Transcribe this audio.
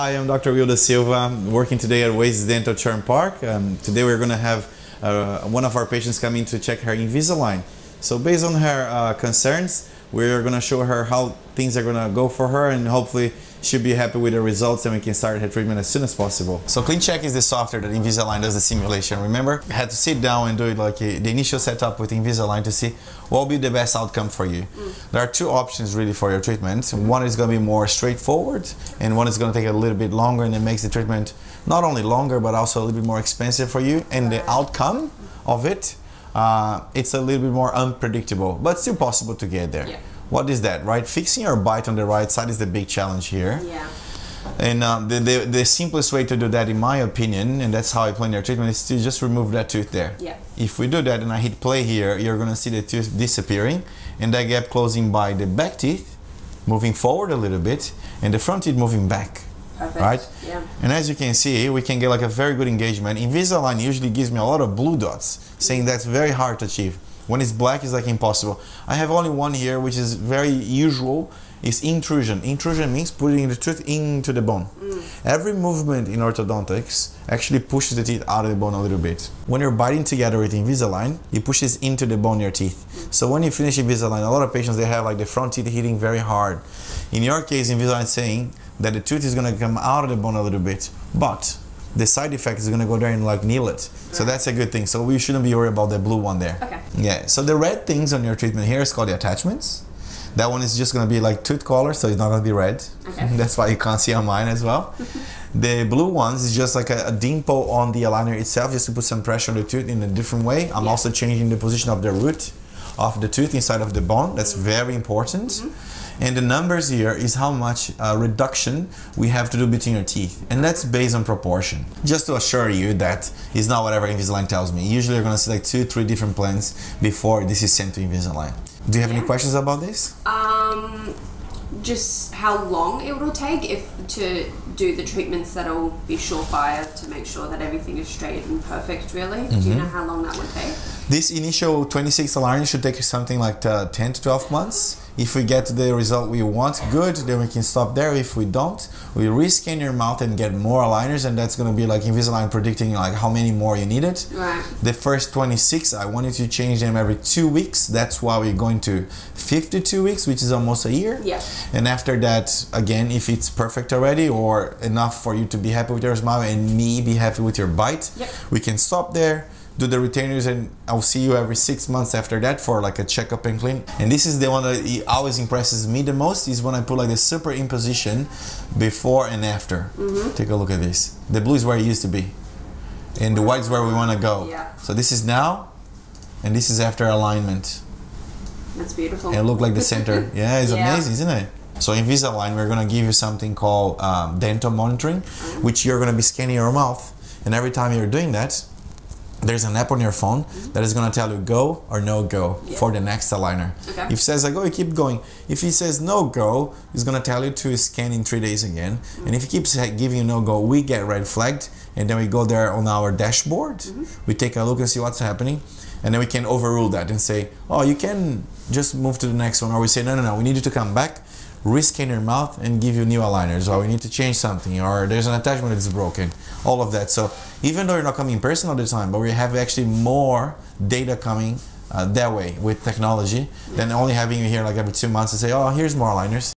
Hi, I'm Dr. Will Da Silva, working today at Oasis Dental Charm Park. Today we're going to have one of our patients come in to check her Invisalign. So based on her concerns, we're going to show her how things are going to go for her, and hopefully she'll be happy with the results and we can start her treatment as soon as possible. So ClinCheck is the software that Invisalign does the simulation, remember? I had to sit down and do it like the initial setup with Invisalign to see what will be the best outcome for you. There are two options really for your treatment. One is going to be more straightforward and one is going to take a little bit longer, and it makes the treatment not only longer but also a little bit more expensive for you, and the outcome of it, it's a little bit more unpredictable, but still possible to get there. Yeah. What is that, right? Fixing your bite on the right side is the big challenge here. Yeah. And the simplest way to do that, in my opinion, and that's how I plan your treatment, is to just remove that tooth there. Yeah. If we do that and I hit play here, you're going to see the tooth disappearing and that gap closing by the back teeth moving forward a little bit and the front teeth moving back. Perfect. Right? Yeah. And as you can see, we can get like a very good engagement. Invisalign usually gives me a lot of blue dots, saying that's very hard to achieve. When it's black, it's like impossible. I have only one here, which is very usual, is intrusion. Intrusion means putting the tooth into the bone. Every movement in orthodontics actually pushes the teeth out of the bone a little bit. When you're biting together with Invisalign, it pushes into the bone your teeth. So when you finish Invisalign, a lot of patients, they have like the front teeth hitting very hard. In your case, Invisalign is saying that the tooth is going to come out of the bone a little bit, but the side effect is going to go there and like kneel it. Right. So that's a good thing. So we shouldn't be worried about the blue one there. Okay. Yeah. So the red things on your treatment here is called the attachments. That one is just going to be like tooth color, so it's not going to be red. Okay. That's why you can't see on mine as well. The blue ones is just like a dimple on the aligner itself, just to put some pressure on the tooth in a different way. I'm also changing the position of the root of the tooth inside of the bone. That's very important. And the numbers here is how much reduction we have to do between your teeth. And that's based on proportion. Just to assure you that it's not whatever Invisalign tells me. Usually you're going to see like 2-3 different plans before this is sent to Invisalign. Do you have any questions about this? Just how long it will take to do the treatments that'll be surefire to make sure that everything is straight and perfect, really. Do you know how long that would take? This initial 26 alignment should take something like 10 to 12 months. If we get the result we want, good, then we can stop there. If we don't, we rescan your mouth and get more aligners, and that's going to be like Invisalign predicting like how many more you needed. Right. The first 26, I wanted to change them every 2 weeks. That's why we're going to 52 weeks, which is almost a year. Yeah. And after that, again, if it's perfect already or enough for you to be happy with your smile and me be happy with your bite, we can stop there. Do the retainers, and I'll see you every 6 months after that for like a checkup and clean. And this is the one that always impresses me the most, is when I put like the superimposition before and after. Take a look at this. The blue is where it used to be and the white is where we want to go. So this is now and this is after alignment. That's beautiful. And look like the center. It's amazing, isn't it? So Invisalign, we're going to give you something called dental monitoring, which you're going to be scanning your mouth, and every time you're doing that, there's an app on your phone that is going to tell you go or no go for the next aligner. If it says go, you keep going. If it says no go, it's going to tell you to scan in 3 days again. And if it keeps giving you no go, we get red flagged, and then we go there on our dashboard. We take a look and see what's happening, and then we can overrule that and say, oh, you can just move to the next one. Or we say, no, we need you to come back, rescan your mouth and give you new aligners, or we need to change something, or there's an attachment that's broken, all of that. So even though you're not coming in person all the time, but we have actually more data coming that way with technology than only having you here like every 2 months to say, oh, here's more aligners.